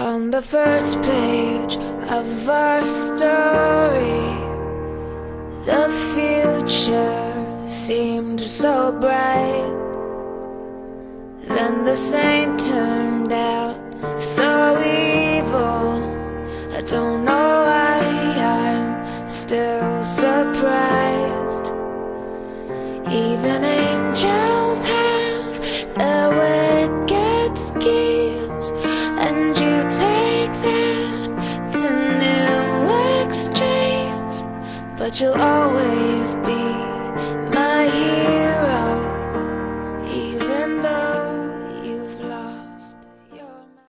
On the first page of our story, the future seemed so bright. Then the saint turned out so evil. I don't know why I'm still surprised. Even angels have their wicked schemes, and you take that to new extremes. But you'll always be